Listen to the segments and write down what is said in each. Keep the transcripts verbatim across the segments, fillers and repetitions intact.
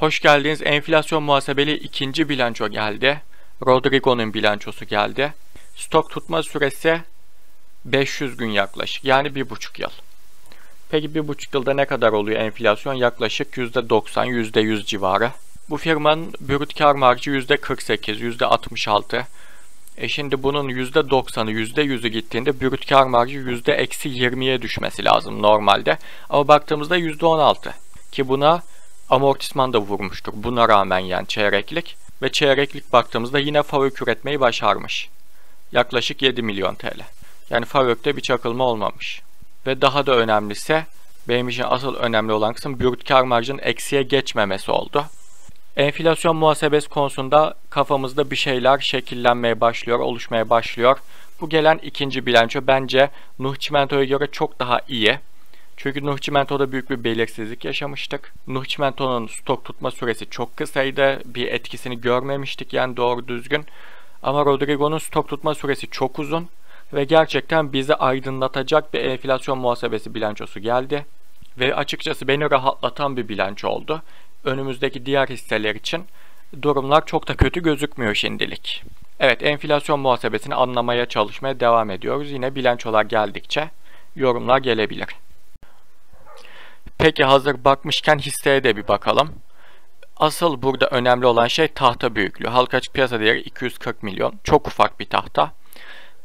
Hoş geldiniz. Enflasyon muhasebeli ikinci bilanço geldi. Rodrigo'nun bilançosu geldi. Stok tutma süresi beş yüz gün yaklaşık. Yani bir buçuk yıl. Peki bir buçuk yılda ne kadar oluyor enflasyon? Yaklaşık yüzde doksan yüzde yüz civarı. Bu firmanın brüt kar marjı yüzde kırk sekiz, yüzde altmış altı. E şimdi bunun yüzde doksanı, yüzde yüzü gittiğinde brüt kar marjı yüzde eksi yirmiye düşmesi lazım normalde. Ama baktığımızda yüzde on altı. Ki buna amortisman da vurmuştur. Buna rağmen yani çeyreklik. Ve çeyreklik baktığımızda yine FAVÖK üretmeyi başarmış. Yaklaşık yedi milyon T L. Yani FAVÖK'te bir çakılma olmamış. Ve daha da önemlisi, benim için asıl önemli olan kısım brüt kar marjının eksiye geçmemesi oldu. Enflasyon muhasebesi konusunda kafamızda bir şeyler şekillenmeye başlıyor, oluşmaya başlıyor. Bu gelen ikinci bilanço bence Nuh Çimento'ya göre çok daha iyi. Çünkü Nuh Çimento'da büyük bir belirsizlik yaşamıştık. Nuh Çimento'nun stok tutma süresi çok kısaydı. Bir etkisini görmemiştik yani doğru düzgün. Ama Rodrigo'nun stok tutma süresi çok uzun. Ve gerçekten bizi aydınlatacak bir enflasyon muhasebesi bilançosu geldi. Ve açıkçası beni rahatlatan bir bilanço oldu. Önümüzdeki diğer hisseler için durumlar çok da kötü gözükmüyor şimdilik. Evet, enflasyon muhasebesini anlamaya çalışmaya devam ediyoruz. Yine bilançolar geldikçe yorumlar gelebilir. Peki hazır bakmışken hisseye de bir bakalım. Asıl burada önemli olan şey tahta büyüklüğü. Halka açık piyasa değeri iki yüz kırk milyon. Çok ufak bir tahta.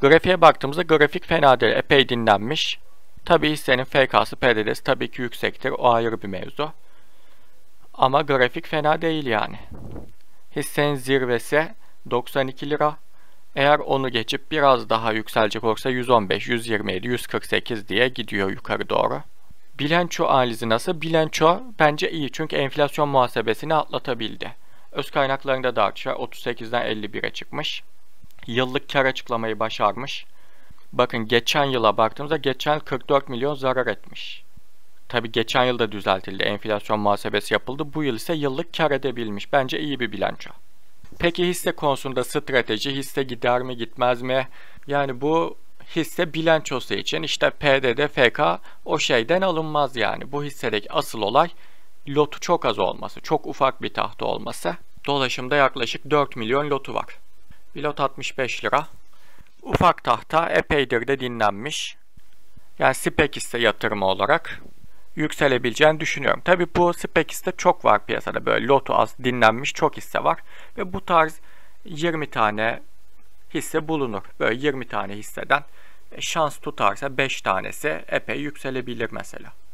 Grafiğe baktığımızda grafik fena değil, epey dinlenmiş. Tabi hissenin F K'sı, P D D'si tabii ki yüksektir. O ayrı bir mevzu. Ama grafik fena değil yani. Hissenin zirvesi doksan iki lira. Eğer onu geçip biraz daha yükselecek olursa yüz on beş, yüz yirmi yedi, yüz kırk sekiz diye gidiyor yukarı doğru. Bilanço analizi nasıl? Bilanço bence iyi çünkü enflasyon muhasebesini atlatabildi. Öz kaynaklarında da artış var. otuz sekizden elli bire çıkmış. Yıllık kar açıklamayı başarmış. Bakın geçen yıla baktığımızda geçen yıl kırk dört milyon zarar etmiş. Tabi geçen yıl da düzeltildi. Enflasyon muhasebesi yapıldı. Bu yıl ise yıllık kar edebilmiş. Bence iyi bir bilanço. Peki hisse konusunda strateji, hisse gider mi gitmez mi? Yani bu hisse bilançosu için işte P D D, F K o şeyden alınmaz yani. Bu hissedeki asıl olay lotu çok az olması. Çok ufak bir tahta olması. Dolaşımda yaklaşık dört milyon lotu var. Bir lot altmış beş lira. Ufak tahta epeydir de dinlenmiş. Yani spek hisse yatırımı olarak yükselebileceğini düşünüyorum. Tabi bu spek hisse çok var piyasada. Böyle lotu az dinlenmiş çok hisse var. Ve bu tarz yirmi tane hisse bulunur. Böyle yirmi tane hisseden şans tutarsa beş tanesi epey yükselebilir mesela.